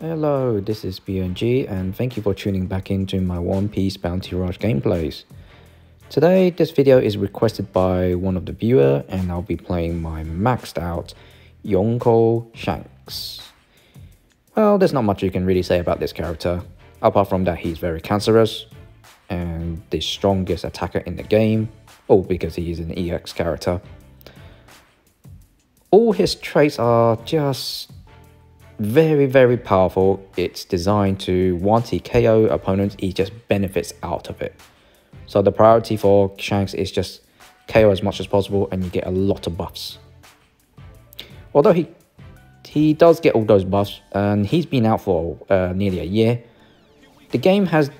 Hello, this is BNG and thank you for tuning back into my One Piece Bounty Rush gameplays. Today, this video is requested by one of the viewers and I'll be playing my maxed out Yonko Shanks. Well, there's not much you can really say about this character, apart from that he's very cancerous and the strongest attacker in the game, all because he is an EX character. All his traits are just very powerful. It's designed to, once he KO opponents, he just benefits out of it. So the priority for Shanks is just KO as much as possible and you get a lot of buffs. Although he does get all those buffs and he's been out for nearly a year, the game has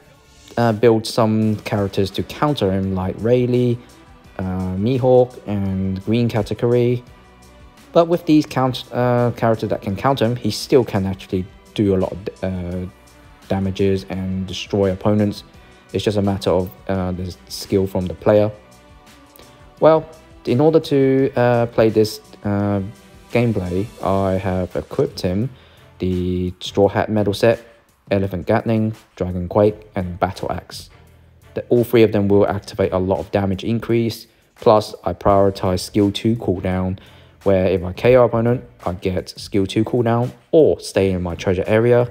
built some characters to counter him like Rayleigh, Mihawk and Green Category. But with these characters that can counter him, he still can actually do a lot of damages and destroy opponents. It's just a matter of the skill from the player. Well, in order to play this gameplay, I have equipped him the Straw Hat medal set, Elephant Gatling, Dragon Quake and Battle Axe. All three of them will activate a lot of damage increase, plus I prioritize skill 2 cooldown, where if I KO opponent, I get skill 2 cooldown or stay in my treasure area.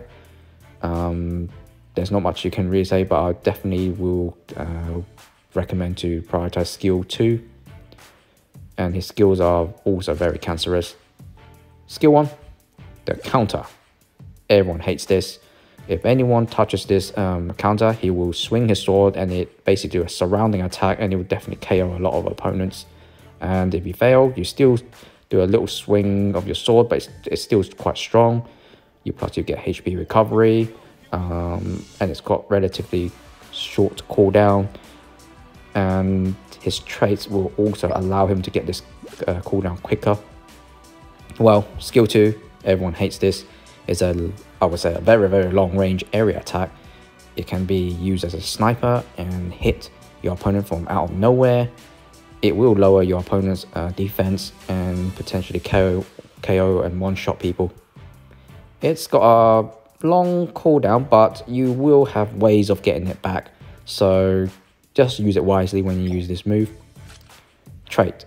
There's not much you can really say, but I definitely will recommend to prioritize skill 2. And his skills are also very cancerous. Skill 1, the counter. Everyone hates this. If anyone touches this counter, he will swing his sword and it basically do a surrounding attack and it will definitely KO a lot of opponents. And if you fail, you still do a little swing of your sword, but it's still quite strong. Plus you get HP recovery, and it's got relatively short cooldown. And his traits will also allow him to get this cooldown quicker. Well, skill 2, everyone hates this. It's I would say a very long range area attack. It can be used as a sniper and hit your opponent from out of nowhere. It will lower your opponent's defense and potentially KO and one-shot people. It's got a long cooldown, but you will have ways of getting it back. So just use it wisely when you use this move. Trait.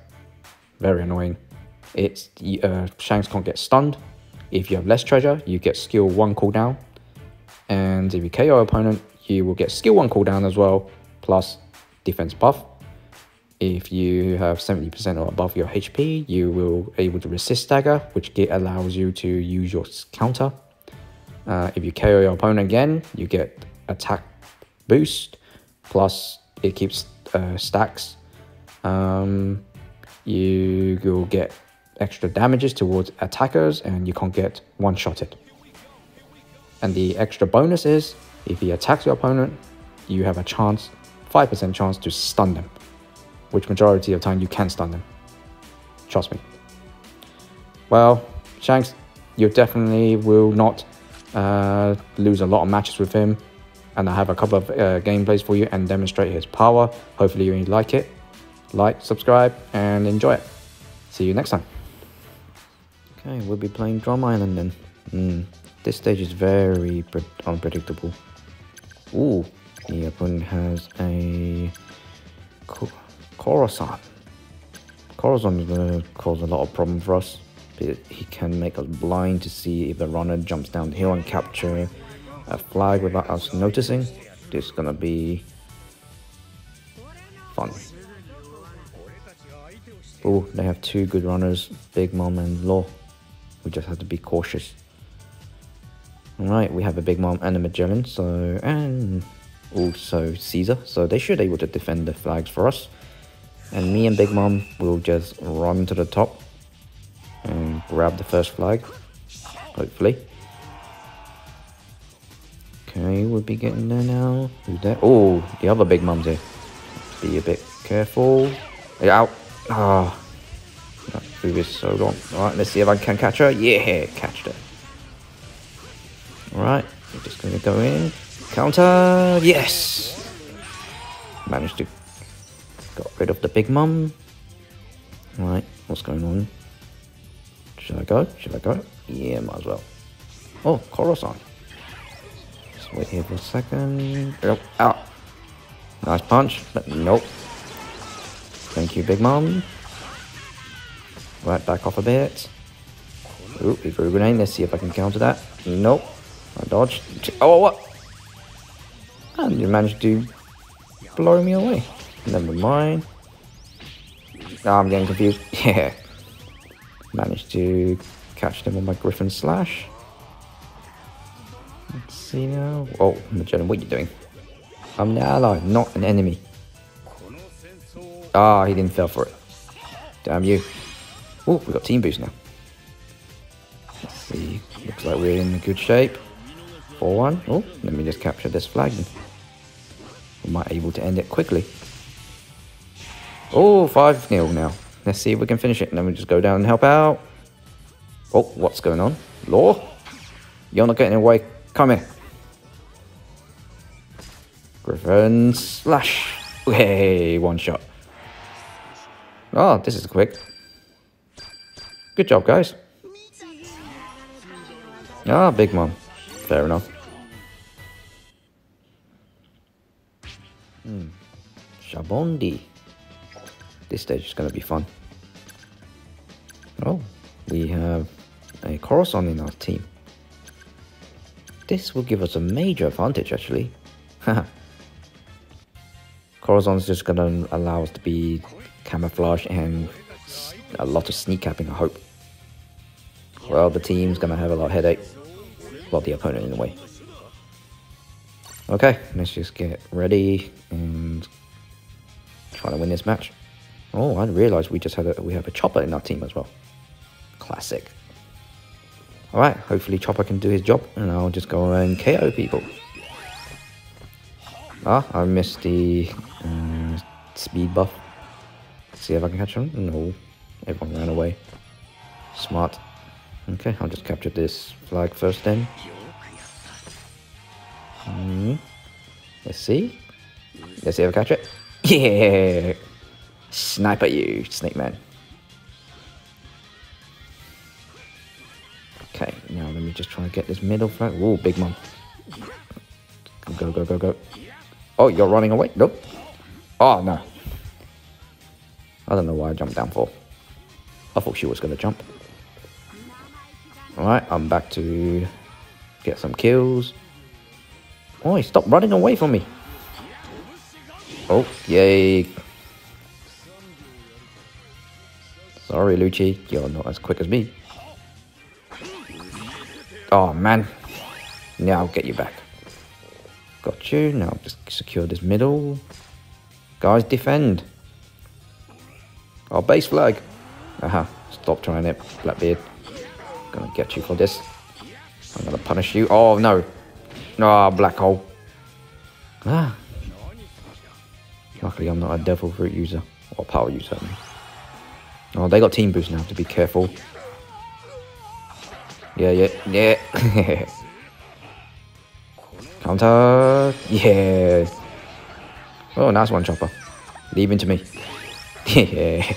Very annoying. It's Shanks can't get stunned. If you have less treasure, you get skill 1 cooldown. And if you KO opponent, you will get skill 1 cooldown as well, plus defense buff. If you have 70% or above your HP, you will be able to resist stagger, which allows you to use your counter. If you KO your opponent again, you get attack boost, plus it keeps stacks. You will get extra damages towards attackers and you can't get one-shotted. And the extra bonus is, if he attacks your opponent, you have a chance, 5% chance to stun them, which majority of time you can stun them. Trust me. Well, Shanks, you definitely will not lose a lot of matches with him. And I have a couple of gameplays for you and demonstrate his power. Hopefully you like it. Like, subscribe, and enjoy it. See you next time. Okay, we'll be playing Drum Island then. This stage is very unpredictable. Ooh, the opponent has a Corazon. Corazon is going to cause a lot of problem for us. He can make us blind to see if the runner jumps down the hill and capture a flag without us noticing. This is going to be fun. Oh, they have two good runners, Big Mom and Law. We just have to be cautious. Alright, we have a Big Mom and a Magellan, so, and also Caesar. So they should be able to defend the flags for us. And me and Big Mom will just run to the top and grab the first flag, hopefully. Okay, we'll be getting there now. Who's there? Oh, the other Big Mom's here. Be a bit careful. Get out. Ah, that food is so long. Alright, let's see if I can catch her. Yeah, catched her. Alright, we're just going to go in. Counter. Yes! Managed to got rid of the Big Mom. Right, what's going on? Should I go? Yeah, might as well. Oh, Corazon. Just wait here for a second. Nope. Ow. Nice punch, but nope. Thank you, Big Mom. Right, back off a bit. Ooh, he threw a grenade. Let's see if I can counter that. Nope. I dodged. Oh, what? And you managed to blow me away. Never mind. Oh, I'm getting confused. Yeah. Managed to catch them on my Griffin Slash. Let's see now. Oh, Magellan, what are you doing? I'm an ally, not an enemy. Ah, oh, he didn't fell for it. Damn you. Oh, we got team boost now. Let's see. Looks like we're in good shape. 4-1. Oh, let me just capture this flag then. Am I able to end it quickly? Oh, 5-0 now. Let's see if we can finish it, and then we just go down and help out. Oh, what's going on? Law? You're not getting away. Come here. Griffin Slash. Hey, one shot. Oh, this is quick. Good job, guys. Ah, oh, Big Mom. Fair enough. Shabondi. This stage is going to be fun. Oh, we have a Corazon in our team. This will give us a major advantage, actually. Corazon's just going to allow us to be camouflage and a lot of sneak-capping, I hope. Well, the team's going to have a lot of headache. Well, the opponent, in a way. Okay, let's just get ready and try to win this match. Oh, I realised we have a Chopper in our team as well. Classic. Alright, hopefully Chopper can do his job, and I'll just go and KO people. Ah, I missed the speed buff. Let's see if I can catch him. No, everyone ran away. Smart. Okay, I'll just capture this flag first then. Let's see. Let's see if I catch it. Yeah! Snipe at you, Snake Man. Okay, now let me just try and get this middle flag. Ooh, Big Mom. Go, go, go, go. Oh, you're running away? Nope. Oh, no. I don't know why I jumped down for. I thought she was going to jump. Alright, I'm back to get some kills. Oh, stop running away from me. Oh, yay. Sorry, Lucci, you're not as quick as me. Oh, man. Now I'll get you back. Got you. Now just secure this middle. Guys, defend. Our base flag. Aha. Stop trying it, Blackbeard. Gonna get you for this. I'm gonna punish you. Oh, no. Ah, oh, black hole. Ah. Luckily, I'm not a devil fruit user. Or power user. Oh, they got team boost now, to be careful. Yeah, yeah, yeah. Counter. Yeah. Oh, nice one, Chopper. Leave him to me. Yeah.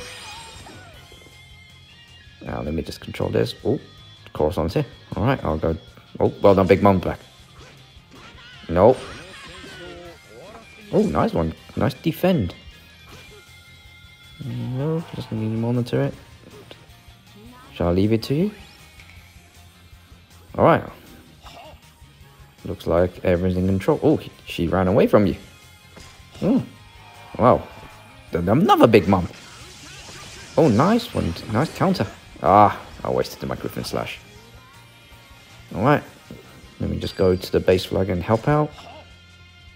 Now, let me just control this. Oh, Corazon's here. Alright, I'll go. Oh, well done, Big Mom back. Nope. Oh, nice one. Nice defend. No, just need to monitor it. Shall I leave it to you? Alright. Looks like everyone's in control. Oh, she ran away from you. Oh. Wow. Another Big Mom. Oh, nice one. Nice counter. Ah, I wasted my Griffin Slash. Alright. Let me just go to the base flag and help out.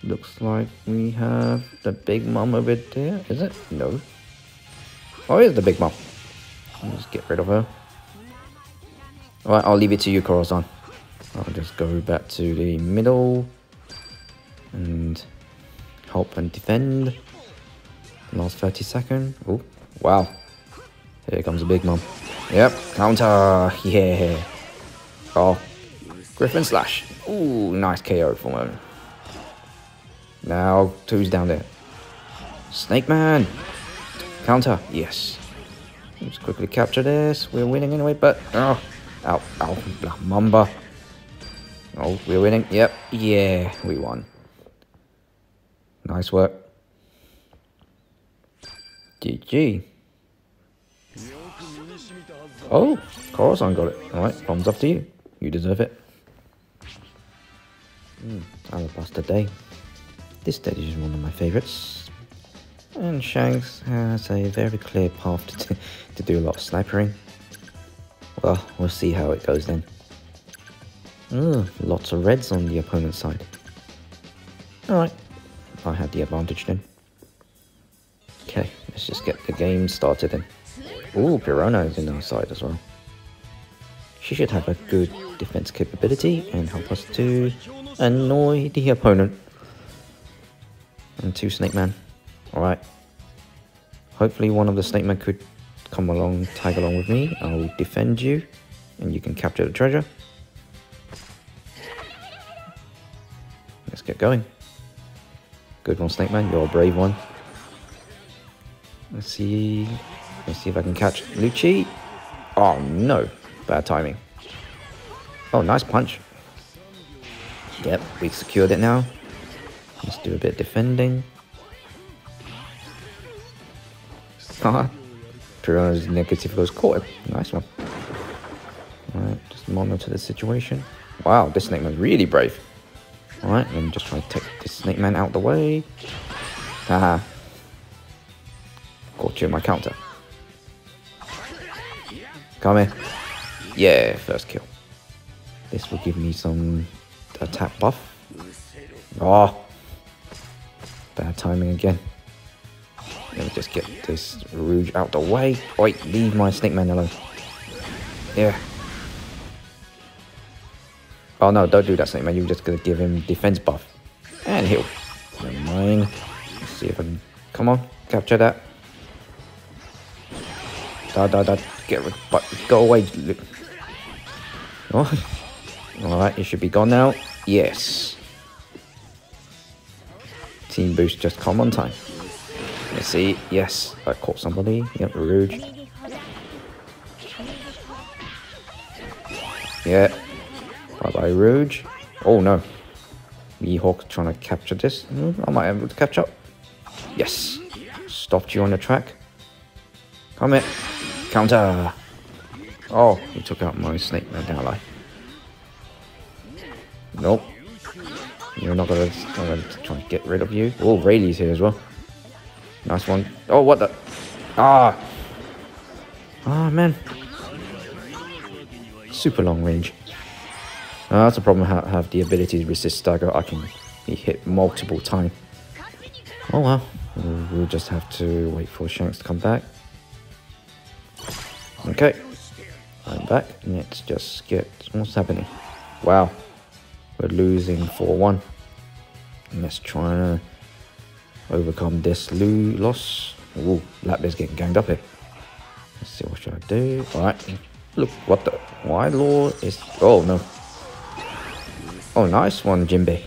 Looks like we have the Big Mom over there. Is it? No. Oh, here's the Big Mom. Let's get rid of her. Alright, I'll leave it to you, Corazon. I'll just go back to the middle. And help and defend. Last 30 seconds. Oh, wow. Here comes the Big Mom. Yep, counter. Yeah. Oh, Griffin Slash. Ooh, nice KO for a moment. Now, two's down there. Snake Man. Counter, yes. Let's quickly capture this. We're winning anyway, but... Oh, ow, ow, Black Mamba. Oh, we're winning. Yep. Yeah, we won. Nice work. GG. Oh, Corazon got it. Alright, bombs up to you. You deserve it. I will pass the day. This stage is one of my favourites. And Shanks has a very clear path to do a lot of snipering. Well, we'll see how it goes then. Lots of reds on the opponent's side. Alright, I had the advantage then. Okay, let's just get the game started then. Ooh, Perona is in our side as well. She should have a good defense capability and help us to annoy the opponent. And two Snake Man. Alright. Hopefully one of the Snake Man could come along, tag along with me. I'll defend you and you can capture the treasure. Let's get going. Good one, Snake Man. You're a brave one. Let's see if I can catch Lucci. Oh no, bad timing. Oh, nice punch. Yep, we secured it now. Let's do a bit of defending. Ah, Perona's negative goes caught. Nice one. Alright, just monitor the situation. Wow, this Snake Man's really brave. Alright, let me just try to take this Snake Man out the way. Haha. Caught you in my counter. Come here. Yeah, first kill. This will give me some attack buff. Oh, bad timing again. Let me just get this Rouge out the way. Oi, leave my Snake Man alone. Yeah. Oh no, don't do that, Snake Man. You're just going to give him defense buff. And heal. Never mind. Let's see if I can... Come on, capture that. Get rid, but go away. Oh. Alright, you should be gone now. Yes. Team boost just come on time. Let's see. Yes, I caught somebody. Yep, Rouge. Yeah. Bye bye, Rouge. Oh no. Mihawk trying to capture this. I might be able to catch up. Yes. Stopped you on the track. Come here. Counter! Oh, he took out my Snake Man ally. Nope. You're not going to try and get rid of you. Oh, Rayleigh's here as well. Nice one. Oh, what the? Ah! Ah, man. Super long range. That's a problem. I have the ability to resist stagger. I can be hit multiple times. Oh, well. We'll just have to wait for Shanks to come back. Okay, I'm back. Let's just get... What's happening? Wow. We're losing 4-1. Let's try to overcome this loss. Ooh, Blackbeard's getting ganged up here. Let's see, what should I do? Alright. Look, what the... Why Law is... Oh, no. Oh, nice one, Jinbei.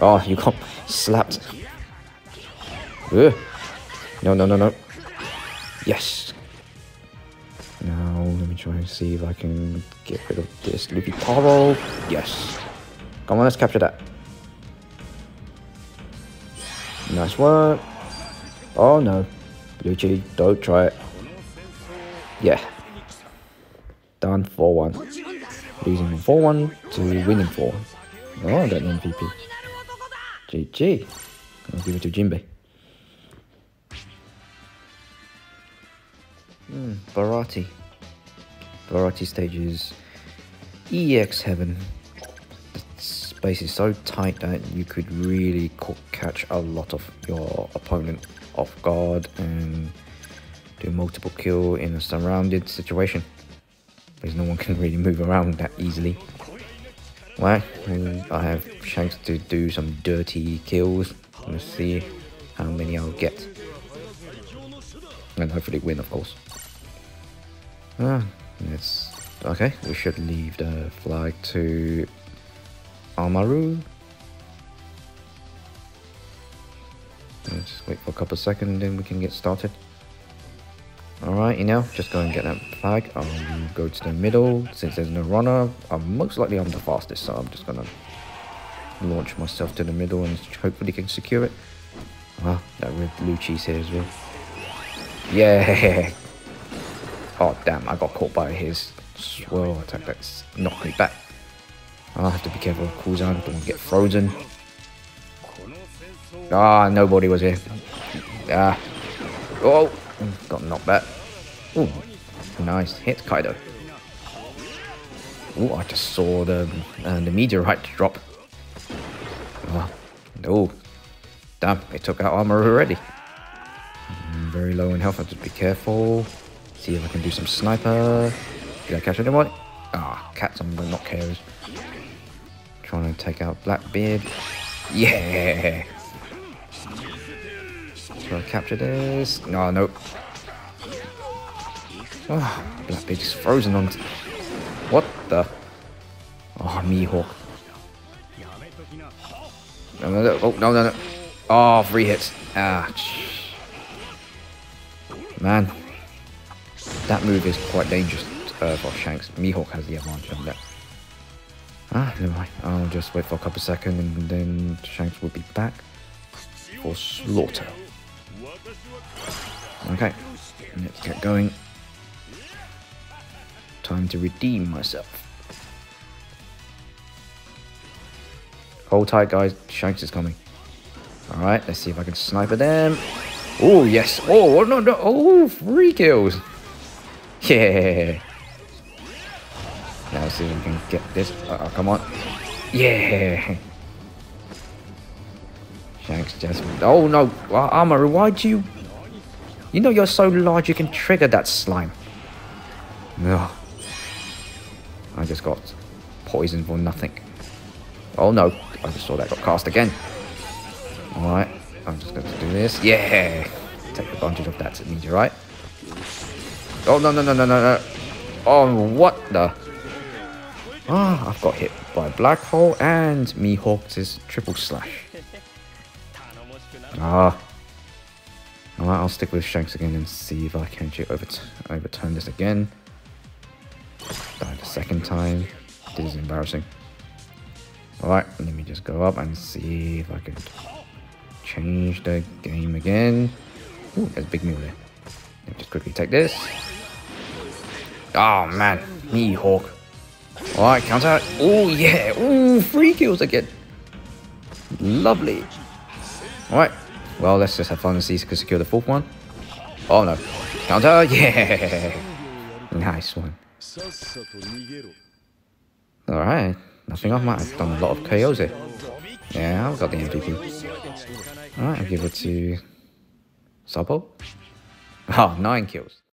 Oh, you got slapped. Ugh. No, no, no, no. Yes. Now, let me try and see if I can get rid of this loopy paro. Yes. Come on, let's capture that. Nice work. Oh, no. Lucci, don't try it. Yeah. Done 4-1. Losing 4-1 to winning 4-1. Oh, I got an MVP. GG. I'll give it to Jinbei. Baratie. Baratie stage is EX heaven. The space is so tight that you could really catch a lot of your opponent off guard and do multiple kill in a surrounded situation, because no one can really move around that easily. Well, I have Shanks to do some dirty kills. Let's see how many I'll get. And hopefully win, of course. It's okay. We should leave the flag to Amaru. Let's just wait for a couple of seconds, then we can get started. Alright, just go and get that flag. Go to the middle. Since there's no runner, most likely I'm the fastest, so I'm just gonna launch myself to the middle and hopefully can secure it. Ah, that with Lucci's here as well. Yeah! Oh damn, I got caught by his swirl attack that's knocked me back. I'll have to be careful of Kuzan, don't get frozen. Ah, nobody was here. Ah. Oh! Got knocked back. Ooh, nice hit, Kaido. Ooh, I just saw the meteorite drop. Oh, no. Damn, it took out Amaru already. I'm very low in health, I have to be careful. See if I can do some sniper. Did I catch anyone? Ah, cats, I'm not carers. Trying to take out Blackbeard. Yeah! Try to capture this. No, nope. Oh, Blackbeard is frozen on. What the? Oh, Mihawk. No, no, no. Oh, no, no, no. Oh, 3 hits. Ah, man. That move is quite dangerous for Shanks. Mihawk has the advantage on that. Ah, never mind. I'll just wait for a couple seconds and then Shanks will be back for slaughter. Okay, let's get going. Time to redeem myself. Hold tight, guys. Shanks is coming. Alright, let's see if I can sniper them. Oh, yes. Oh, no, no. Oh, 3 kills. Yeah. Now, let's see if we can get this. Uh-oh, come on. Yeah. Shanks just... Oh, no. Amaru, why'd you... You know you're so large you can trigger that slime. No. I just got poisoned for nothing. Oh, no. I just saw that got cast again. Alright, I'm just going to do this. Yeah! Take advantage of that meteorite. Oh, no, no, no, no, no, no. Oh, what the? Ah, I've got hit by Black Hole and Mihawk's triple slash. Ah. Alright, I'll stick with Shanks again and see if I can overturn this again. Died a second time. This is embarrassing. Alright, let me just go up and see if I can... change the game again. Ooh, there's a big meal there. Let me just quickly take this. Oh man, Mihawk. Alright, counter. Oh yeah. Ooh, 3 kills again. Lovely. Alright. Well, let's just have fun and see if we can secure the 4th one. Oh no. Counter. Yeah. Nice one. Alright. Nothing off my. I've done a lot of KOs here. Yeah, I've got the MVP. Alright, I'll give it to Sabo. Ah, 9 kills.